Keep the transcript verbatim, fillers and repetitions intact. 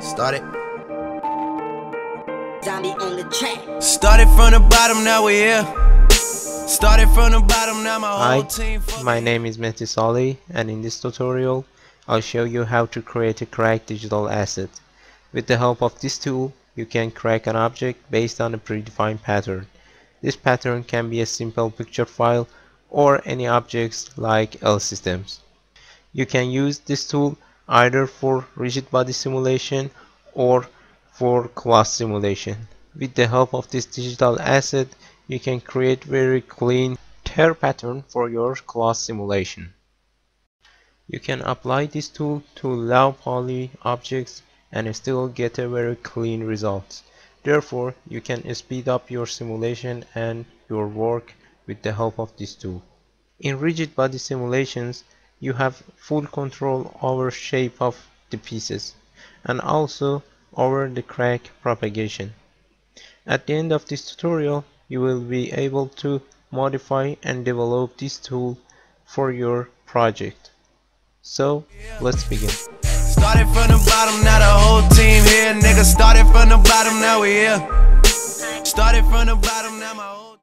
Started. Zombie on the track. Started from the bottom, now we're here. Started from the bottom, now my whole Hi, team. My name is Mehdi Sali, and in this tutorial I'll show you how to create a cracked digital asset. With the help of this tool, you can crack an object based on a predefined pattern. This pattern can be a simple picture file or any objects like L systems. You can use this tool either for rigid body simulation or for class simulation. With the help of this digital asset, you can create very clean tear pattern for your class simulation. You can apply this tool to low poly objects and still get a very clean result. Therefore, you can speed up your simulation and your work with the help of this tool. In rigid body simulations, you have full control over shape of the pieces and also over the crack propagation. At the end of this tutorial, you will be able to modify and develop this tool for your project. So, let's begin. Started from the bottom, now the whole team here. Nigga, started from the bottom, now we here. Started from the bottom, now my whole